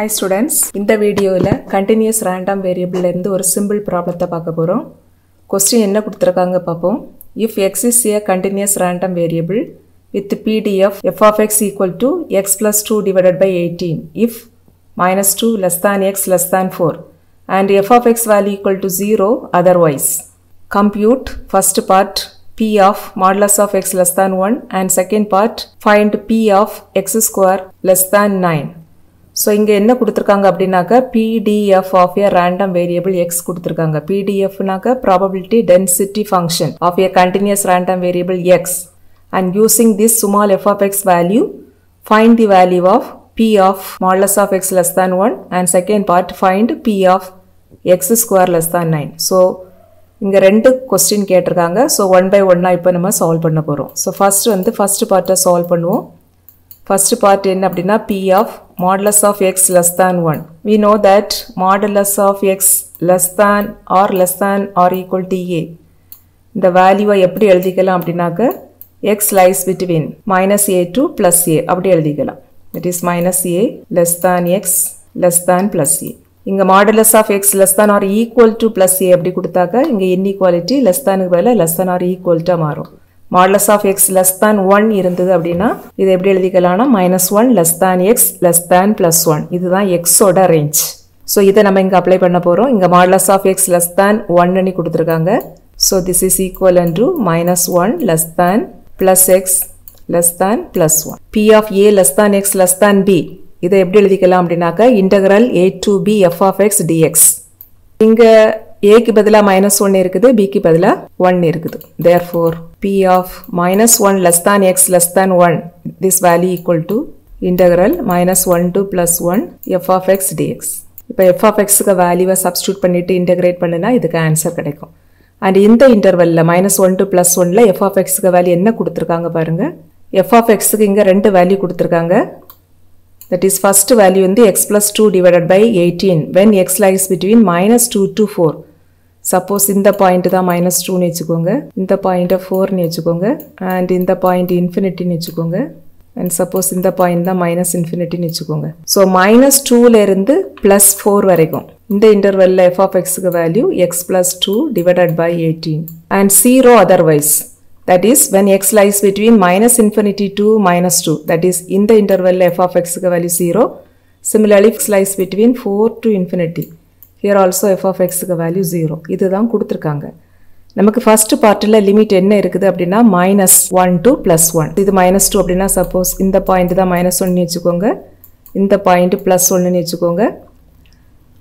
Hi students, இந்த வீடியோல continuous random variable இருந்து ஒரு simple ப்ராப்ளத்தை பார்க்க போறோம். क्वेश्चन என்ன கொடுத்திருக்காங்க பாப்போம். If x is a continuous random variable with pdf f of x equal to x plus 2 divided by 18 if minus 2 less than x less than 4 and f of x value equal to 0 otherwise, compute first part p of modulus of x less than 1 and second part find p of x square less than 9. So இங்க என்ன கொடுத்திருக்காங்க அப்படினாக்க pdf of a random variable x கொடுத்திருக்காங்க. pdf னாக்க probability density function of a continuous random variable x, and using this small f of x value find the value of p of modulus of x less than 1 and second part find p of x square less than 9. So இங்க ரெண்டு question கேட்டிருக்காங்க. So 1 by 1 இப்ப நம்ம solve பண்ண போறோம். So first பார்ட்ட solve பண்ணுவோம். First part என்ன அப்படினா p of modulus of x less than 1. We know that modulus of x less than or equal to a. இந்த வேல்யூவை எப்படி எழுதிக்கலாம் அப்படினாக்க x lies between -a to +a அப்படி எழுதிக்கலாம். That is -a less than x less than +a. இங்க modulus of x less than or equal to +a அப்படி கொடுத்தாக்க இங்க inequality less than க்கு பதிலா less than or equal to மாறும். modulus of x less than 1 இருந்தது அப்படினா இது எப்படி எழுதிக்கலாம்னா -1 less than x less than +1. இதுதான் x ஓட ரேஞ்ச். சோ இத நம்ம இங்க அப்ளை பண்ண போறோம். இங்க modulus of x less than 1 னு கொடுத்திருக்காங்க. So this is equal to -1 less than plus x less than +1. p of a less than x less than b இத எப்படி எழுதிக்கலாம் அப்படினாக்க integral a to b f of x dx. இங்க a க்கு பதிலா -1 இருக்குது, b க்கு பதிலா 1 இருக்குது. therefore p of -1 less than x less than 1, this value equal to integral -1 to +1 f of x dx. இப்போ f of x க்கு வேல்யூவை சப்ஸ்டிட்யூட் பண்ணிட்டு இன்டகிரேட் பண்ணினா இதுக்கு ஆன்சர் கிடைக்கும். அண்ட் இந்த இன்டர்வல்ல -1 to +1 ல f of x க்கு வேல்யூ என்ன கொடுத்திருக்காங்க பாருங்க. f of x க்கு இங்க ரெண்டு வேல்யூ கொடுத்திருக்காங்க. That is first value வந்து x plus 2 divided by 18 when x lies between -2 to 4. Suppose இந்த point தான் -2 னு வெச்சுக்கோங்க, இந்த point 4 னு வெச்சுக்கோங்க and இந்த point infinity னு வெச்சுக்கோங்க, and suppose இந்த point தான் -infinity னு வெச்சுக்கோங்க. So -2 ல இருந்து +4 வரைக்கும் இந்த intervalல f of x க்கு value x plus 2 divided by 18 and 0 otherwise. That is when x lies between -infinity to -2, that is in the interval f of x க்கு value 0. Similarly x lies between 4 to infinity, here also f of x க்கு value 0. இதுதான் கொடுத்திருக்காங்க. நமக்கு first partல limit என்ன இருக்குது அப்படினா -1 to +1. இது -2 அப்படினா suppose இந்த point தான் -1 னு வெச்சுக்கோங்க, இந்த point +1 னு வெச்சுக்கோங்க.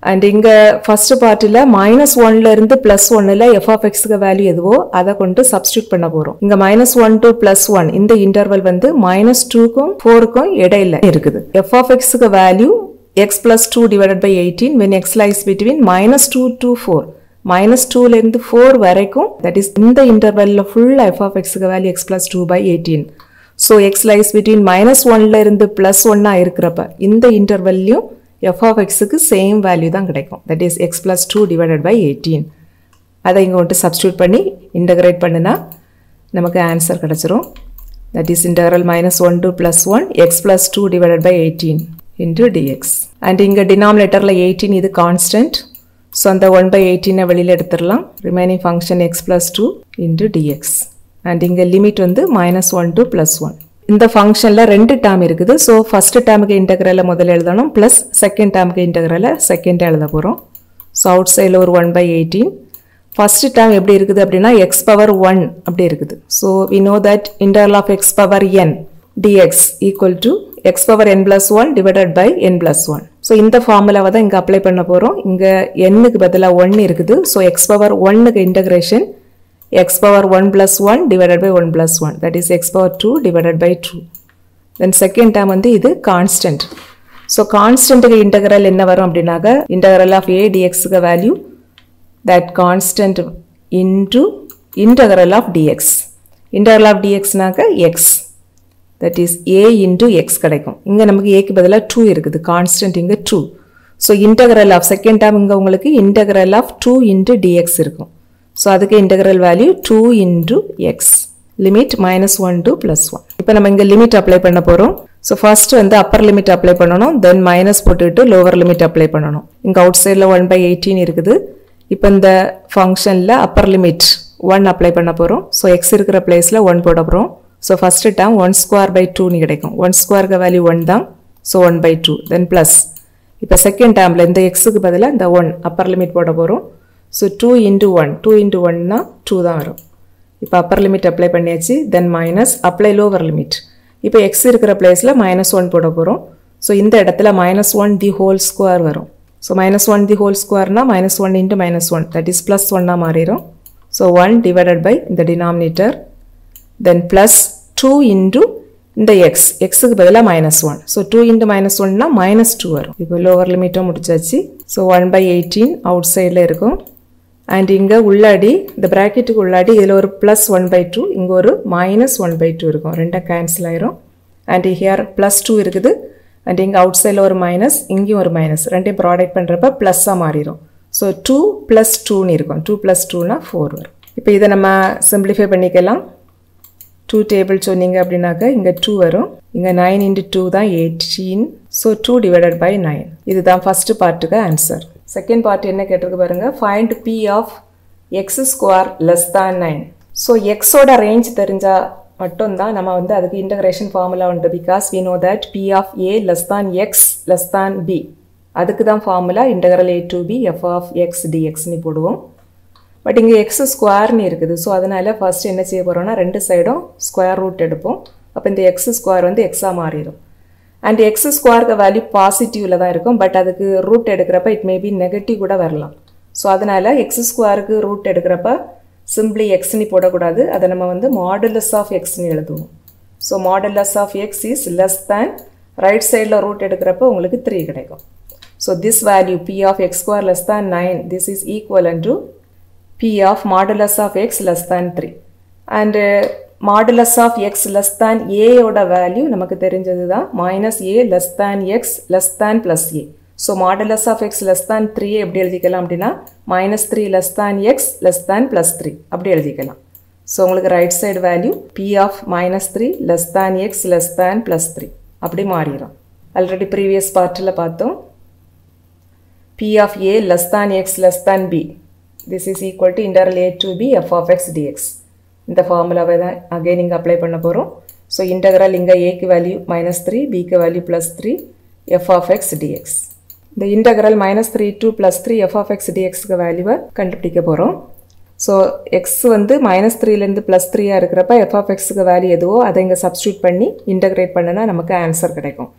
And இங்க first partல -1 ல இருந்து +1 ல f of x க்கு வேல்யூ எதுவோ அத கொண்டு சப்ஸ்டிட்யூட் பண்ண போறோம். இங்க -1 to +1 இந்த இன்டர்வல் வந்து -2 க்கும் 4 க்கும் இடையில இருக்குது. f of x க்கு value x plus 2 divided by 18 when x lies between -2 to 4. -2 ல இருந்து 4 வரைக்கும், that is இந்த இன்டர்வல்ல full f of x க்கு value x plus 2 by 18. So x lies between -1 ல இருந்து +1 ஆ இருக்கறப்ப இந்த இன்டர்வல்லியும் f of x க்கு சேம் வேல்யூ தான் கிடைக்கும். that is x plus 2 divided by 18. அதை இங்க வந்து சப்ஸ்டிட்யூட் பண்ணி இன்டகிரேட் பண்ணினா நமக்கு ஆன்சர் கிடைச்சிரும். that is integral -1 to +1 x plus 2 divided by 18 into dx. and இங்க டினாமினேட்டர்ல 18 இது கான்ஸ்டன்ட். so அந்த 1/18 வெளியில எடுத்துறலாம். remaining function x plus 2 into dx. and இங்க லிமிட் வந்து -1 to +1. இந்த ஃபங்க்ஷன்ல ரெண்டு டேர்ம் இருக்குது. சோ ஃபர்ஸ்ட் டேர்முக்கு இன்டகிரலை முதல்ல எழுதணும், பிளஸ் செகண்ட் டேர்முக்கு இன்டகிரலை செகண்ட் எழுத போறோம். சோ அவுட் சைடுல ஒரு 1/18. ஃபர்ஸ்ட் டேர்ம் எப்படி இருக்குது அப்படினா x⁴ அப்படி இருக்குது. So we know that integral of x⁴n dx equal to x⁴n+1 divided by n+1. So இந்த ஃபார்முலாவை தான் இங்க அப்ளை பண்ண போறோம். இங்க n க்கு பதிலா 1 இருக்குது. சோ x⁴1 க்கு integration x⁴1+1 divided by 1+1, that is x⁴2 divided by 2. then second term வந்து இது constant. so constant க்கு integral என்ன வரும் அப்படினாக integral of a dx க்கு value that constant into integral of dx. integral of dx னாக x, that is a into x கிடைக்கும். இங்க நமக்கு a க்கு பதிலா 2 இருக்குது, constant இங்க 2. so integral of second term இங்க உங்களுக்கு integral of 2 into dx இருக்கும். so அதுக்கு integral value 2 into x, limit -1 to +1. இப்போ நம்ம இங்க லிமிட் அப்ளை பண்ண போறோம். ஸோ ஃபஸ்ட்டு வந்து அப்பர் லிமிட் அப்ளை பண்ணணும், தென் மைனஸ் போட்டுக்கிட்டு லோவர் லிமிட் அப்ளை பண்ணணும். இங்கே அவுட் சைடில் 1/18 இருக்குது. இப்போ இந்த ஃபங்க்ஷனில் அப்பர் லிமிட் 1 அப்ளை பண்ண போகிறோம். ஸோ எக்ஸ் இருக்கிற பிளேஸில் 1 போட போகிறோம். ஸோ ஃபஸ்ட்டு டேம் 1² பை 2 கிடைக்கும். 1 ஸ்கொயருக்கு வேல்யூ 1 தான். So 1/2 then plus. இப்போ செகண்ட் டேர்மில் இந்த எக்ஸுக்கு பதிலாக இந்த 1 அப்பர் லிமிட் போட போகிறோம். ஸோ 2 இன்ட்டு 1 தான் வரும். இப்போ அப்பர் லிமிட் அப்ளை பண்ணியாச்சு. Then minus apply lower limit. இப்போ எக்ஸ் இருக்கிற பிளேஸில் -1 போட போகிறோம். ஸோ இந்த இடத்துல -1 தி ஹோல் ஸ்கொயர் வரும். ஸோ -1 தி ஹோல் ஸ்கொயர்னா -1 இன்ட்டு -1 தட் இஸ் +1 மாறிடும். ஸோ 1 டிவைடட் பை இந்த டினாமினேட்டர் தென் ப்ளஸ் 2 இன்ட்டு இந்த எக்ஸ், எக்ஸுக்கு பதிலாக -1. ஸோ 2 இன்ட்டு -1னா -2 வரும். இப்போ லோவர் லிமிட்டும் முடிச்சாச்சு. ஸோ 1/18 அவுட் சைடில் இருக்கும். அண்ட் இங்கே உள்ளாடி இந்த ப்ராக்கெட்டுக்கு உள்ளாடி இதில் ஒரு +1/2, இங்கே ஒரு -1/2 இருக்கும். ரெண்டாக கேன்சல் ஆயிரும். அண்ட் ஹியர் +2 இருக்குது. அண்ட் இங்கே அவுட் சைடில் ஒரு மைனஸ், இங்கேயும் ஒரு மைனஸ். ரெண்டையும் ப்ராடக்ட் பண்ணுறப்ப ப்ளஸ்ஸாக மாறிடும். ஸோ 2 + 2 இருக்கும். 2 + 2 = 4 வரும். இப்போ இதை நம்ம சிம்பிளிஃபை பண்ணிக்கலாம். 2 டேபிள் சொன்னீங்க அப்படின்னாக்கா இங்கே 2 வரும். இங்கே 9 இன்ட்டு 2 தான் 18. So 2 divided by 9. இதுதான் ஃபஸ்ட்டு பார்ட்டுக்கு ஆன்சர். செகண்ட் பார்ட் என்ன கேட்டிருக்கு பாருங்கள். Find P of x² <9. So எக்ஸோட ரேஞ்ச் தெரிஞ்சால் மட்டும்தான் நம்ம வந்து அதுக்கு இன்டகிரேஷன் ஃபார்முலா உண்டு. Because we know that P of a x b. அதுக்கு தான் formula integral a to b f of x dx போடுவோம். பட் இங்கே x² இருக்குது. ஸோ அதனால் ஃபஸ்ட்டு என்ன செய்ய போகிறோன்னா 2 சைடும் ஸ்கொயர் ரூட் எடுப்போம். அப்போ இந்த x² வந்து எக்ஸாக மாறிடும். அண்ட் x² வேல்யூ பாசிட்டிவில் தான் இருக்கும். பட் அதுக்கு ரூட் எடுக்கிறப்ப இட் மேபி நெகட்டிவ் கூட வரலாம். ஸோ அதனால் x² ரூட் எடுக்கிறப்ப சிம்பிளி எக்ஸ்னு போடக்கூடாது. அதை நம்ம வந்து மாடுலஸ் ஆஃப் x எழுதுவோம். ஸோ max is < ரைட் சைடில் ரூட் எடுக்கிறப்ப உங்களுக்கு 3 கிடைக்கும். So this value P of x² <9 this is equivalent to P of modulus of x <3. And modulus of x a ஓட வேல்யூ நமக்கு தெரிஞ்சது தான் -a x < +a. So modulus of x <3 எப்படி எழுதிக்கலாம் அப்படின்னா -3 x < +3 அப்படி எழுதிக்கலாம். ஸோ உங்களுக்கு right side value P of -3 x < +3 அப்படி மாறிடும். ஆல்ரெடி ப்ரீவியஸ் பார்ட்டில் பார்த்தோம். P of a x b this is equal to integral a to b f of x dx. இந்த ஃபார்முலாவை தான் அகைன் இங்கே அப்ளை பண்ண போகிறோம். ஸோ இன்டெக்ரல் இங்கே ஏக்கு வேல்யூ -3, பிக்கு value +3 f of x dx. இந்த integral -3 to +3 f of x dxக்கு வேல்யூவை கண்டுபிடிக்க போகிறோம். ஸோ எக்ஸ் வந்து -3லேருந்து +3 இருக்கிறப்ப f of xக்கு வேல்யூ எதுவோ அதை இங்கே சப்ஸ்டியூட் பண்ணி இன்டெகிரேட் பண்ணினா நமக்கு ஆன்சர் கிடைக்கும்.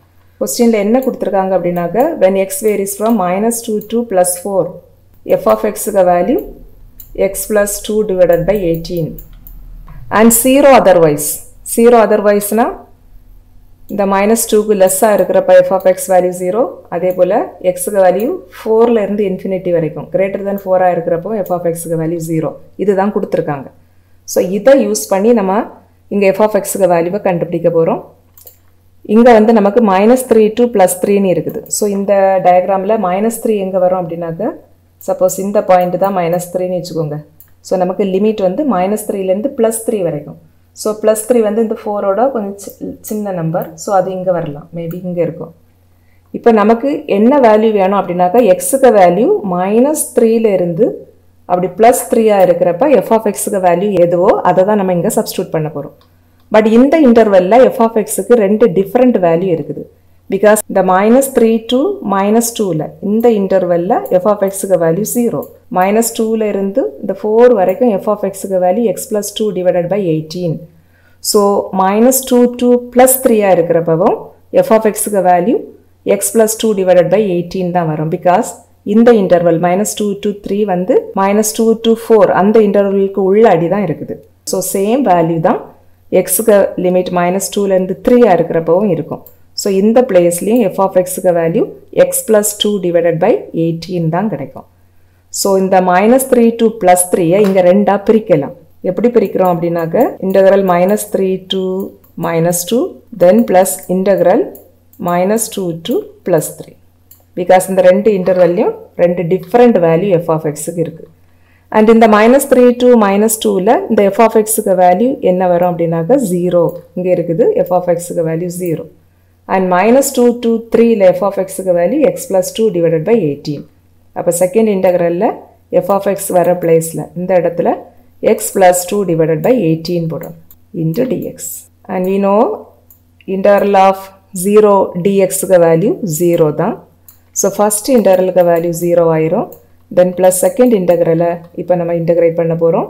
கொஸ்டினில் என்ன கொடுத்துருக்காங்க அப்படின்னாக்க when x varies from -2 to +4 f of xக்கு value x + 2 divided by 18 and 0 otherwise ना இந்த -2க்கு லெஸ்ஸாக இருக்கிறப்ப f of x வேல்யூ 0. அதே போல் எக்ஸுக்கு வேல்யூ 4லேருந்து இன்ஃபினிட்டி வரைக்கும் greater than 4 இருக்கிறப்போ f of xக்கு வேல்யூ 0. இதுதான் கொடுத்துருக்காங்க. ஸோ இதை யூஸ் பண்ணி நம்ம இங்கே f of xக்கு வேல்யூவை கண்டுபிடிக்க போகிறோம். இங்கே வந்து நமக்கு -3 to +3 இருக்குது. ஸோ இந்த டயக்ராமில் -3 எங்கே வரும் அப்படின்னாக்க சப்போஸ் இந்த பாயிண்ட் தான் -3 வச்சுக்கோங்க. ஸோ நமக்கு லிமிட் வந்து -3லேருந்து +3 வரைக்கும். ஸோ +3 வந்து இந்த 4ஓட கொஞ்சம் சின்ன நம்பர். ஸோ அது இங்கே வரலாம், மேபி இங்கே இருக்கும். இப்போ நமக்கு என்ன வேல்யூ வேணும் அப்படின்னாக்கா எக்ஸுக்கு வேல்யூ -3லேருந்து அப்படி +3 இருக்கிறப்ப f of xக்கு வேல்யூ எதுவோ அதை தான் நம்ம இங்கே சப்ஸ்டியூட் பண்ண போகிறோம். பட் இந்த இன்டர்வெல்லில் f of xக்கு 2 டிஃப்ரெண்ட் வேல்யூ இருக்குது. பிகாஸ் இந்த -3 to -2ல இந்த இன்டர்வெல்ல f of xக்கு வேல்யூ 0. -2லேருந்து இந்த 4 வரைக்கும் f of xக்கு value x + 2 divided by 18. So -2 to +3 இருக்கிறப்பவும் f of xக்கு வேல்யூ x + 2 divided by 18 தான் வரும். பிகாஸ் இந்த இன்டர்வல் -2 to 3 வந்து -2 to 4 அந்த இன்டர்வலுக்கு உள்ளாடி தான் இருக்குது. ஸோ சேம் வேல்யூ தான் எக்ஸுக்கு லிமிட் -2லேருந்து 3 இருக்கிறப்பவும் இருக்கும். ஸோ இந்த பிளேஸ்லேயும் f of xக்கு வேல்யூ x + 2 divided by 18 தான் கிடைக்கும். ஸோ இந்த -3 to +3 இங்கே 2ஆக பிரிக்கலாம். எப்படி பிரிக்கிறோம் அப்படின்னாக்க integral -3 to -2 then plus integral -2 to +3. Because இந்த 2 இன்டர்வல்லையும் 2 டிஃப்ரெண்ட் வேல்யூ f of xக்கு இருக்குது. அண்ட் இந்த -3 to -2ல இந்த f of xக்கு வேல்யூ என்ன வரும் அப்படின்னாக்க 0 இங்கே இருக்குது. f of xக்கு வேல்யூ 0. and minus 2 to 3 ல f of x value x plus 2 divided by 18. அப்போ second integral f of x வர placeல இந்த இடத்துல x plus 2 divided by 18 போடும் into dx. And we know integral of 0 dx value 0 தான். So first integral value 0 ஆயிரும். Then plus second integral இப்போ நம்ம integrate பண்ண போகிறோம்.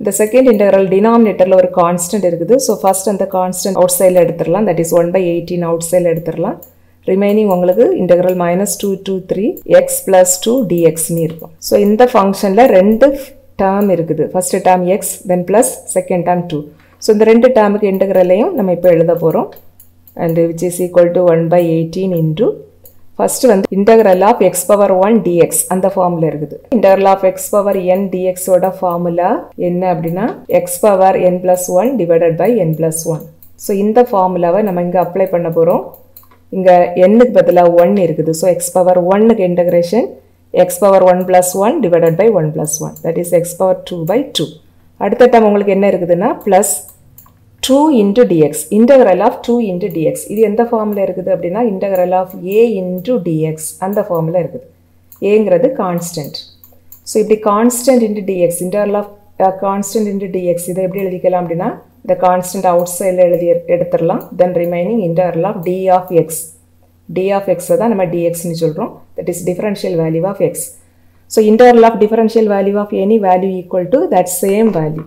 இந்த செகண்ட் இன்டெக்ரல் டினாமினேட்டரில் ஒரு கான்ஸ்டன்ட் இருக்குது. ஸோ ஃபஸ்ட் அந்த கான்ஸ்டன்ட் அவுட் சைடில் எடுத்துடலாம். தட் இஸ் 1/18 அவுட் சைடில் எடுத்துடலாம். ரிமைனிங் உங்களுக்கு இன்டெக்ரல் -2 to 3 எக்ஸ் ப்ளஸ் 2 டிஎக்ஸ்னு இருக்கும். ஸோ இந்த ஃபங்க்ஷனில் ரெண்டு டேர்ம் இருக்குது. First term x, then plus second term 2. So இந்த ரெண்டு டேர்முக்கு இன்டெக்ரலையும் நம்ம இப்போ எழுத போகிறோம். And which is equal to 1/18 into first வந்து integral of x power 1 dx அந்த ஃபார்மில் இருக்குது. Integral of x power n டிஎக்ஸோட ஃபார்முலா என்ன அப்படின்னா x power n plus 1 divided by n plus 1. So இந்த ஃபார்முலாவை நம்ம இங்கே அப்ளை பண்ண போகிறோம். இங்கே என்னுக்கு பதிலாக 1 இருக்குது. ஸோ எக்ஸ் பவர் 1க்கு integration x power 1 plus 1 divided by 1 plus 1. That is x power 2/2. அடுத்த டைம் உங்களுக்கு என்ன இருக்குதுன்னா plus 2 into dx, integral of 2 into dx. இது எந்த ஃபார்மில் இருக்குது அப்படின்னா integral of a into dx அந்த ஃபார்மில் இருக்குது. ஏங்கிறது கான்ஸ்டன்ட். ஸோ இப்படி constant into dx, interval of constant into dx இதை எப்படி எழுதிக்கலாம் அப்படின்னா இந்த கான்ஸ்டன்ட் அவுட் சைடில் எடுத்துடலாம். Then remaining interval of d of x, d of எக்ஸை தான் நம்ம டிஎக்ஸ்னு சொல்கிறோம். That is differential value of x. So interval of differential value of any value equal to that same value.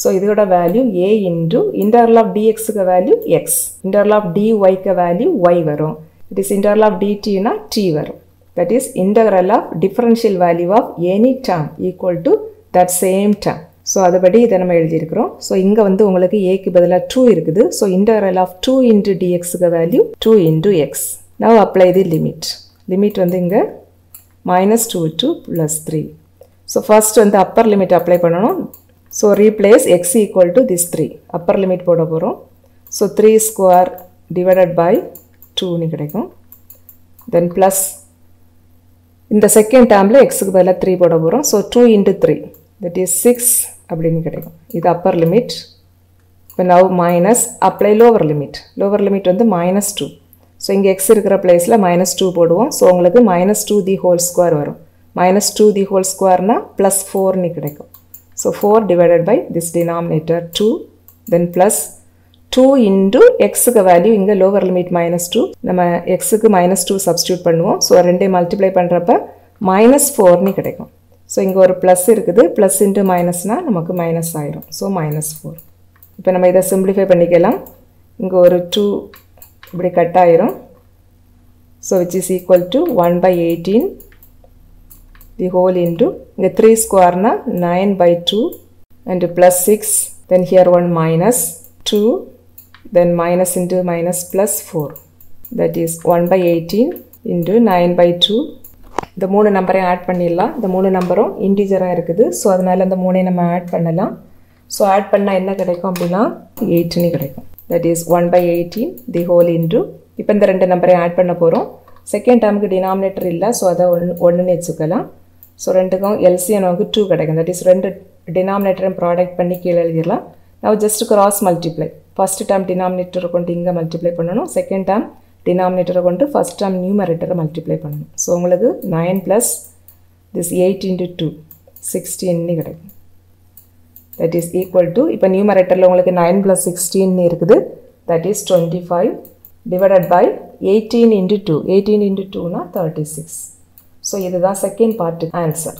So இதோட value a into interval of dxக்கு value x, interval of dyக்கு value y வரும். It is interval of dtனா t வரும். That is interval of differential value of any term equal to that same term. So அதுபடி இதை நம்ம எழுதியிருக்கிறோம். So இங்கே வந்து உங்களுக்கு aக்கு பதிலாக 2 இருக்குது. ஸோ இன்டர்வல் ஆஃப் 2 இன்டூ dxக்கு value 2 into x. Now apply the limit. Limit வந்து இங்கே -2 to +3. ஸோ ஃபர்ஸ்ட் வந்து அப்பர் லிமிட் அப்ளை பண்ணணும். So replace x equal to this 3. upper limit போட போகிறோம். So 3 square divided by 2 நீ கிடைக்கும். Then plus இந்த second termல xக்கு பதிலா 3 போட போகிறோம். So 2 into 3 that is 6 அப்படின்னு கிடைக்கும். இது upper limit. இப்போ now minus apply lower limit. Lower limit வந்து -2. ஸோ இங்கே x இருக்கிற பிளேஸில் -2 போடுவோம். ஸோ உங்களுக்கு -2 the whole square வரும். -2 the whole squarena +4 நீ கிடைக்கும். So 4 divided by this denominator 2, then plus 2 into x க்கு value இங்கே lower limit -2, நம்ம x க்கு -2 substitute பண்ணுவோம். ஸோ ரெண்டே மல்டிப்ளை பண்ணுறப்ப -4 கிடைக்கும். ஸோ இங்கே ஒரு ப்ளஸ் இருக்குது, ப்ளஸ் இன்ட்டு மைனஸ்னால் நமக்கு மைனஸ் ஆயிரும். ஸோ -4. இப்போ நம்ம இதை சிம்பிளிஃபை பண்ணிக்கலாம். இங்கே ஒரு 2 இப்படி கட் ஆயிரும். So which is equal to 1/18 the whole into the 3 square na 9/2 and plus 6, then here 1 minus 2, then minus into minus plus 4, that is 1/18 into 9/2. இந்த மூணு நம்பரையும் ஆட் பண்ணிடலாம். இந்த மூணு நம்பரும் இன்டிஜராக இருக்குது. ஸோ அதனால் அந்த மூணையும் நம்ம ஆட் பண்ணலாம். ஸோ ஆட் பண்ணால் என்ன கிடைக்கும் அப்படின்னா 8 கிடைக்கும். that is 1/18 the whole into இப்போ இந்த ரெண்டு நம்பரையும் ஆட் பண்ண போகிறோம். செகண்ட் டேர்முக்கு டினாமினேட்டர் இல்லை. ஸோ அதை ஒன்றுன்னு வச்சுக்கலாம். ஸோ ரெண்டுக்கும் எல்சிஎன் நமக்கு 2 கிடைக்கும். தட் இஸ் ரெண்டு டினாமினேட்டரையும் ப்ராடக்ட் பண்ணி கீழே எழுதிடலாம். நான் just cross multiply, first term டினாமினேட்டரை கொண்டு இங்கே மல்டிப்ளை பண்ணணும், செகண்ட் டேர்ம் டினாமினேட்டரை கொண்டு ஃபஸ்ட் டேர்ம் நியூமரேட்டரை மல்டிப்ளை பண்ணணும். ஸோ உங்களுக்கு 9 + this 8 into 2 16 கிடைக்கும். தட் இஸ் ஈக்குவல் டு இப்போ நியூமரேட்டரில் உங்களுக்கு 9 + 16 இருக்குது. That is 25 divided by 18 into 2. 18 into 2 na 36. So, this is the second part answer.